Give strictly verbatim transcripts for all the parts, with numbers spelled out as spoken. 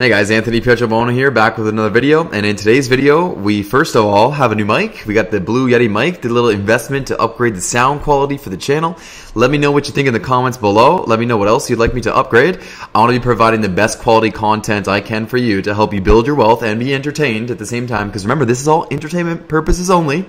Hey guys, Anthony Pietrobono here, back with another video. And in today's video, we first of all have a new mic. We got the Blue Yeti mic, did a little investment to upgrade the sound quality for the channel. Let me know what you think in the comments below. Let me know what else you'd like me to upgrade. I want to be providing the best quality content I can for you to help you build your wealth and be entertained at the same time. Because remember, this is all entertainment purposes only.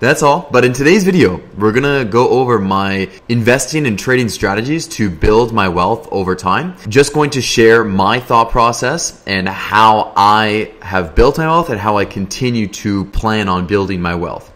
That's all. But in today's video, we're going to go over my investing and trading strategies to build my wealth over time. Just going to share my thought process and how I have built my wealth and how I continue to plan on building my wealth.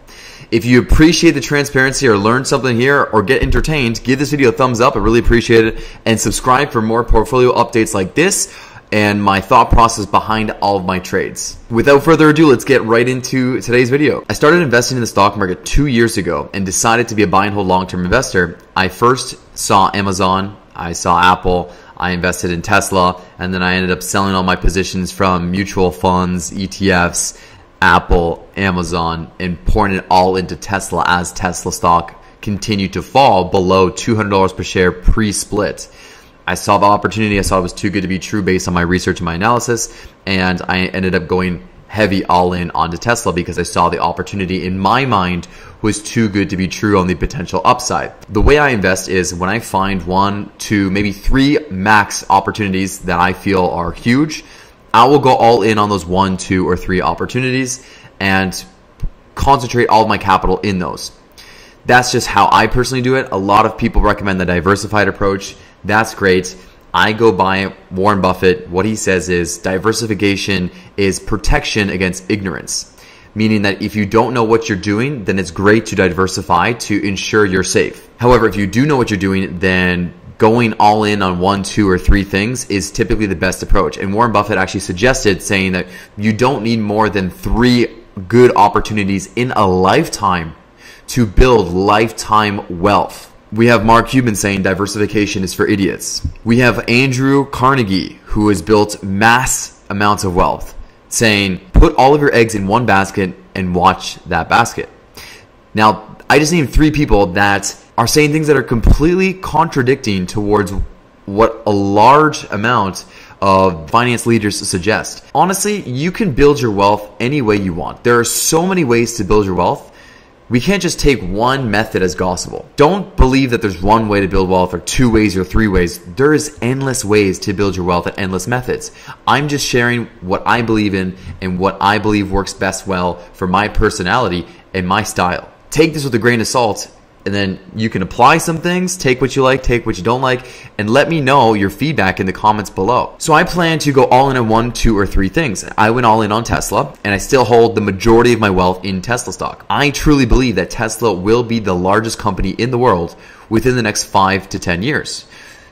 If you appreciate the transparency or learn something here or get entertained, give this video a thumbs up. I really appreciate it. And subscribe for more portfolio updates like this and my thought process behind all of my trades. Without further ado, let's get right into today's video. I started investing in the stock market two years ago and decided to be a buy and hold long-term investor. I first saw Amazon, I saw Apple, I invested in Tesla, and then I ended up selling all my positions from mutual funds, E T Fs, Apple, Amazon, and pouring it all into Tesla as Tesla stock continued to fall below two hundred dollars per share pre-split. I saw the opportunity, I saw it was too good to be true based on my research and my analysis, and I ended up going heavy all in onto Tesla because I saw the opportunity in my mind was too good to be true on the potential upside. The way I invest is when I find one, two, maybe three max opportunities that I feel are huge, I will go all in on those one, two, or three opportunities and concentrate all of my capital in those. That's just how I personally do it. A lot of people recommend the diversified approach. That's great. I go by Warren Buffett. What he says is diversification is protection against ignorance, meaning that if you don't know what you're doing, then it's great to diversify to ensure you're safe. However, if you do know what you're doing, then going all in on one, two, or three things is typically the best approach. And Warren Buffett actually suggested saying that you don't need more than three good opportunities in a lifetime to build lifetime wealth. We have Mark Cuban saying diversification is for idiots. We have Andrew Carnegie, who has built mass amounts of wealth, saying put all of your eggs in one basket and watch that basket. Now, I just named three people that are saying things that are completely contradicting towards what a large amount of finance leaders suggest. Honestly, you can build your wealth any way you want. There are so many ways to build your wealth. We can't just take one method as gospel. Don't believe that there's one way to build wealth or two ways or three ways. There is endless ways to build your wealth and endless methods. I'm just sharing what I believe in and what I believe works best well for my personality and my style. Take this with a grain of salt and then you can apply some things, take what you like, take what you don't like, and let me know your feedback in the comments below. So I plan to go all in on one, two, or three things. I went all in on Tesla, and I still hold the majority of my wealth in Tesla stock. I truly believe that Tesla will be the largest company in the world within the next five to ten years.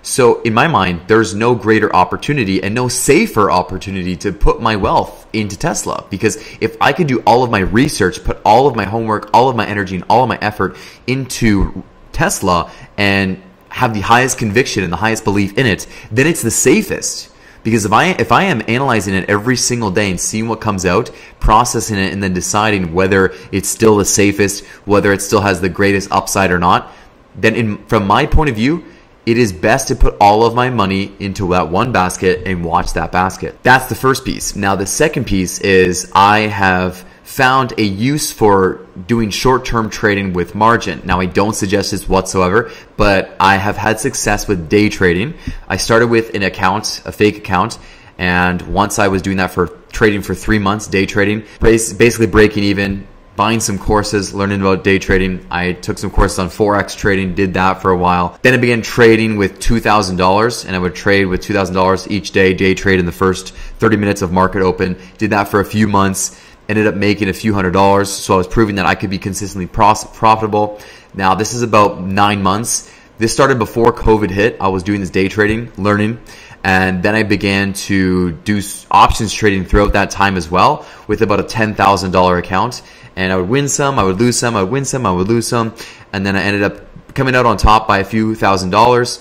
So in my mind, there's no greater opportunity and no safer opportunity to put my wealth into Tesla, because if I could do all of my research, put all of my homework, all of my energy, and all of my effort into Tesla and have the highest conviction and the highest belief in it, then it's the safest. Because if I, if I am analyzing it every single day and seeing what comes out, processing it, and then deciding whether it's still the safest, whether it still has the greatest upside or not, then in, from my point of view, it is best to put all of my money into that one basket and watch that basket. That's the first piece. Now, the second piece is I have found a use for doing short-term trading with margin. Now, I don't suggest this whatsoever, but I have had success with day trading. I started with an account, a fake account, and once I was doing that for trading for three months, day trading, basically breaking even, buying some courses, learning about day trading. I took some courses on Forex trading, did that for a while. Then I began trading with two thousand dollars, and I would trade with two thousand dollars each day, day trade in the first thirty minutes of market open. Did that for a few months, ended up making a few hundred dollars. So I was proving that I could be consistently profitable. Now, this is about nine months. This started before COVID hit. I was doing this day trading, learning. And then I began to do options trading throughout that time as well with about a ten thousand dollar account. And I would win some, I would lose some, I would win some, I would lose some. And then I ended up coming out on top by a few thousand dollars.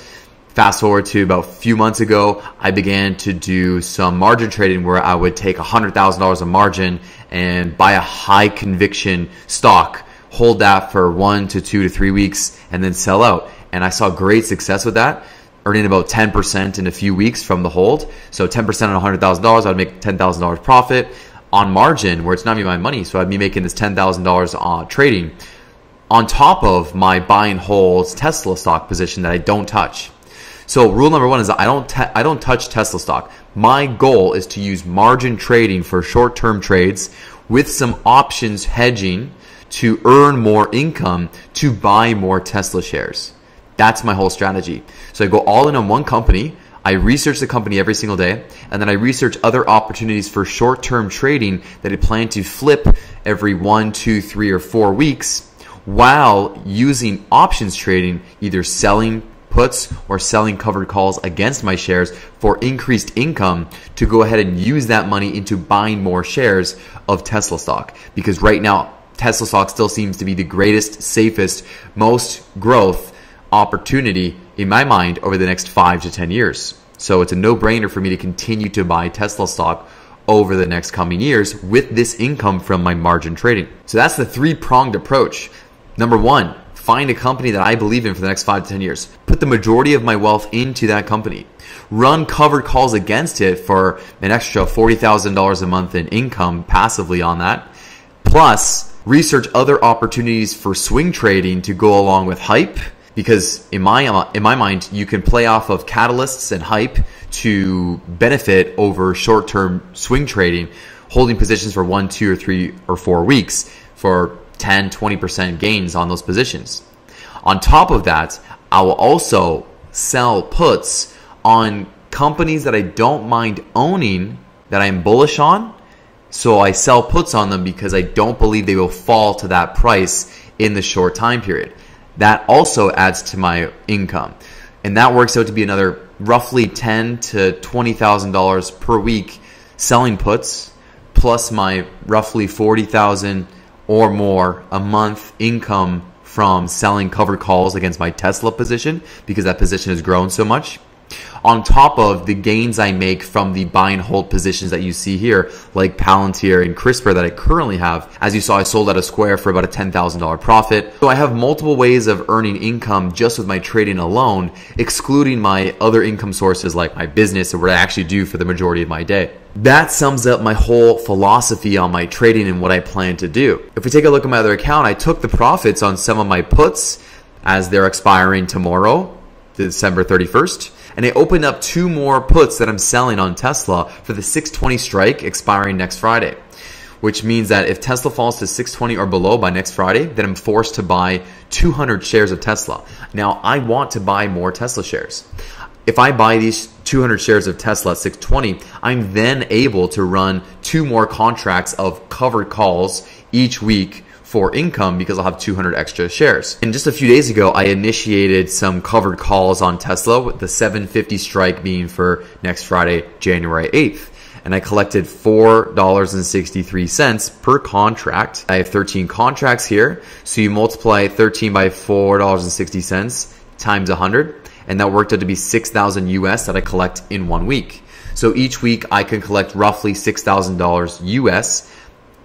Fast forward to about a few months ago, I began to do some margin trading where I would take one hundred thousand dollars of margin and buy a high conviction stock, hold that for one to two to three weeks, and then sell out. And I saw great success with that. earning about ten percent in a few weeks from the hold. So ten percent on one hundred thousand dollars, I'd make ten thousand dollars profit on margin where it's not even my money. So I'd be making this ten thousand dollars on trading on top of my buy and holds Tesla stock position that I don't touch. So rule number one is I don't I don't touch Tesla stock. My goal is to use margin trading for short-term trades with some options hedging to earn more income to buy more Tesla shares. That's my whole strategy. So I go all in on one company. I research the company every single day, and then I research other opportunities for short-term trading that I plan to flip every one, two, three, or four weeks while using options trading, either selling puts or selling covered calls against my shares for increased income to go ahead and use that money into buying more shares of Tesla stock. Because right now, Tesla stock still seems to be the greatest, safest, most growth opportunity in my mind over the next five to ten years. So it's a no-brainer for me to continue to buy Tesla stock over the next coming years with this income from my margin trading. So that's the three-pronged approach. Number one, find a company that I believe in for the next five to ten years. Put the majority of my wealth into that company. Run covered calls against it for an extra forty thousand dollars a month in income passively on that. Plus, research other opportunities for swing trading to go along with hype. Because in my, in my mind, you can play off of catalysts and hype to benefit over short-term swing trading, holding positions for one, two, or three, or four weeks for ten, twenty percent gains on those positions. On top of that, I will also sell puts on companies that I don't mind owning that I'm bullish on. So I sell puts on them because I don't believe they will fall to that price in the short time period. That also adds to my income. And that works out to be another roughly ten thousand to twenty thousand dollars per week selling puts, plus my roughly forty thousand dollars or more a month income from selling covered calls against my Tesla position because that position has grown so much. On top of the gains I make from the buy and hold positions that you see here, like Palantir and CRISPR that I currently have. As you saw, I sold out of Square for about a ten thousand dollar profit. So I have multiple ways of earning income just with my trading alone, excluding my other income sources like my business and what I actually do for the majority of my day. That sums up my whole philosophy on my trading and what I plan to do. If we take a look at my other account, I took the profits on some of my puts as they're expiring tomorrow, December thirty-first. And I opened up two more puts that I'm selling on Tesla for the six twenty strike expiring next Friday, which means that if Tesla falls to six twenty or below by next Friday, then I'm forced to buy two hundred shares of Tesla. Now, I want to buy more Tesla shares. If I buy these two hundred shares of Tesla at six twenty, I'm then able to run two more contracts of covered calls each week for income because I'll have two hundred extra shares. And just a few days ago, I initiated some covered calls on Tesla with the seven fifty strike being for next Friday, January eighth. And I collected four dollars and sixty-three cents per contract. I have thirteen contracts here. So you multiply thirteen by four dollars and sixty cents times one hundred, and that worked out to be six thousand U S that I collect in one week. So each week I can collect roughly six thousand dollars U S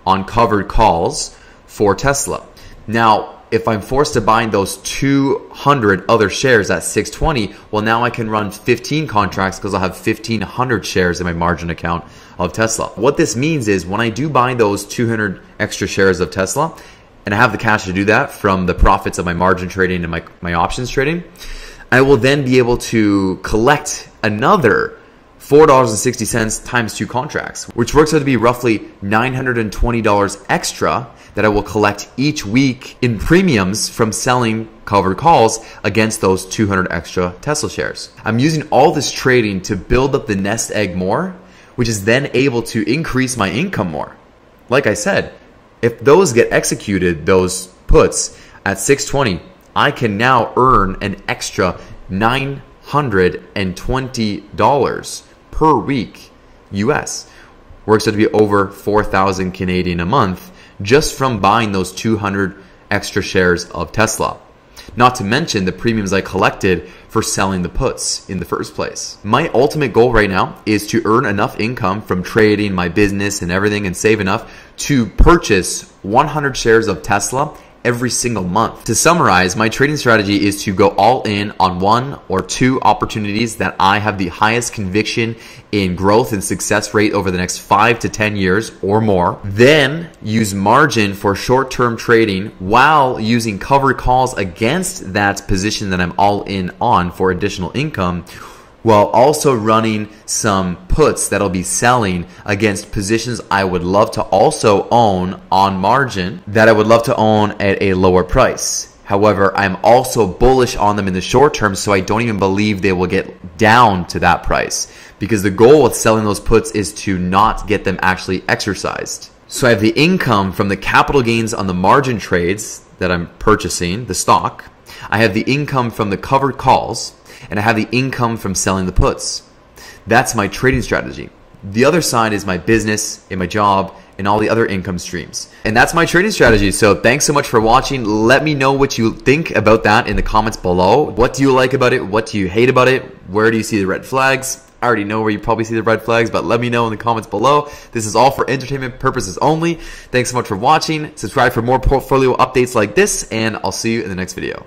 on covered calls for Tesla. Now, if I'm forced to buy those two hundred other shares at six twenty, well, now I can run fifteen contracts because I'll have fifteen hundred shares in my margin account of Tesla. What this means is when I do buy those two hundred extra shares of Tesla, and I have the cash to do that from the profits of my margin trading and my, my options trading, I will then be able to collect another four dollars and sixty cents times two contracts, which works out to be roughly nine hundred twenty dollars extra that I will collect each week in premiums from selling covered calls against those two hundred extra Tesla shares. I'm using all this trading to build up the nest egg more, which is then able to increase my income more. Like I said, if those get executed, those puts at six twenty, I can now earn an extra nine hundred twenty dollars per week U S. Works out to be over four thousand Canadian a month just from buying those two hundred extra shares of Tesla. Not to mention the premiums I collected for selling the puts in the first place. My ultimate goal right now is to earn enough income from trading my business and everything and save enough to purchase one hundred shares of Tesla every single month. To summarize, my trading strategy is to go all in on one or two opportunities that I have the highest conviction in growth and success rate over the next five to ten years or more. Then use margin for short-term trading while using cover calls against that position that I'm all in on for additional income, while also running some puts that'll be selling against positions I would love to also own on margin that I would love to own at a lower price. However, I'm also bullish on them in the short term, so I don't even believe they will get down to that price, because the goal with selling those puts is to not get them actually exercised. So I have the income from the capital gains on the margin trades that I'm purchasing, the stock. I have the income from the covered calls, and I have the income from selling the puts. That's my trading strategy. The other side is my business and my job and all the other income streams. And that's my trading strategy. So thanks so much for watching. Let me know what you think about that in the comments below. What do you like about it? What do you hate about it? Where do you see the red flags? I already know where you probably see the red flags, but let me know in the comments below. This is all for entertainment purposes only. Thanks so much for watching. Subscribe for more portfolio updates like this, and I'll see you in the next video.